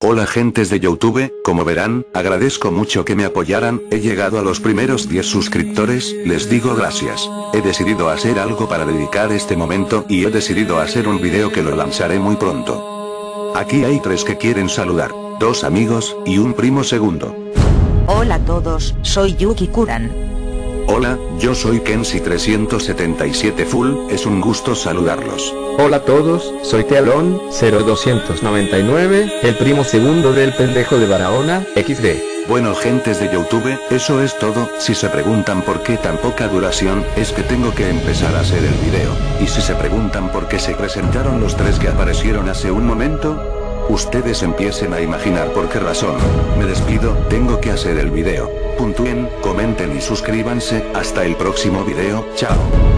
Hola gentes de YouTube, como verán, agradezco mucho que me apoyaran, he llegado a los primeros 10 suscriptores, les digo gracias. He decidido hacer algo para dedicar este momento y he decidido hacer un video que lo lanzaré muy pronto. Aquí hay 3 que quieren saludar, 2 amigos y un primo segundo. Hola a todos, soy Yuki Kuran. Hola, yo soy kenshi377full, es un gusto saludarlos. Hola a todos, soy Tealón, 0299, el primo segundo del pendejo de Barahona, XD. Bueno gentes de YouTube, eso es todo, si se preguntan por qué tan poca duración, es que tengo que empezar a hacer el video. Y si se preguntan por qué se presentaron los 3 que aparecieron hace un momento, ustedes empiecen a imaginar por qué razón. Me despido, tengo que hacer el video. Puntúen, comenten y suscríbanse. Hasta el próximo video, chao.